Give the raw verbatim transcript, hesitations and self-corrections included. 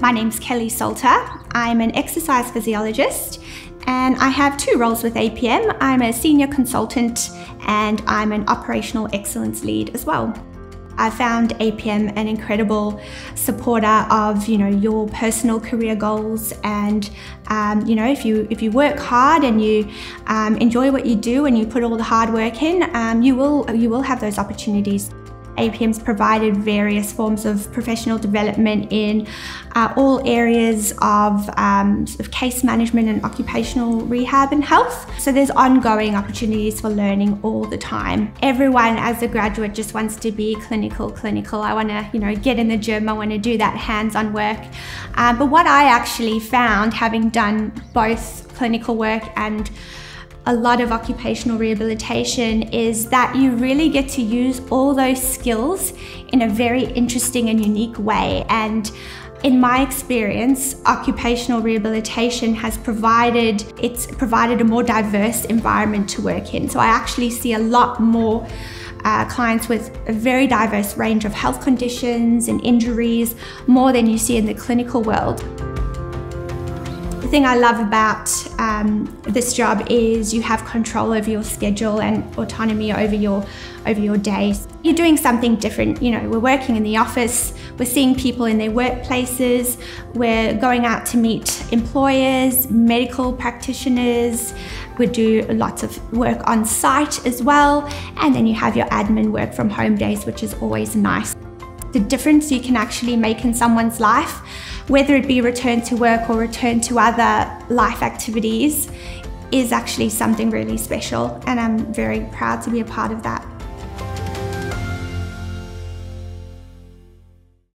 My name's Kelly Salter. I'm an exercise physiologist and I have two roles with A P M. I'm a senior consultant and I'm an operational excellence lead as well. I found A P M an incredible supporter of, you know, your personal career goals, and um, you know, if you if you work hard and you um, enjoy what you do and you put all the hard work in, um, you will you will have those opportunities. A P M's provided various forms of professional development in uh, all areas of, um, sort of case management and occupational rehab and health. So there's ongoing opportunities for learning all the time. Everyone as a graduate just wants to be clinical, clinical. I want to, you know, get in the gym. I want to do that hands-on work. Uh, but what I actually found, having done both clinical work and a lot of occupational rehabilitation, is that you really get to use all those skills in a very interesting and unique way. And in my experience, occupational rehabilitation has provided, it's provided a more diverse environment to work in. So I actually see a lot more uh, clients with a very diverse range of health conditions and injuries, more than you see in the clinical world. The thing I love about um, this job is you have control over your schedule and autonomy over your over your days. You're doing something different. You know, we're working in the office, we're seeing people in their workplaces, we're going out to meet employers, medical practitioners, we do lots of work on site as well, and then you have your admin work from home days, which is always nice. The difference you can actually make in someone's life, whether it be return to work or return to other life activities, is actually something really special, and I'm very proud to be a part of that.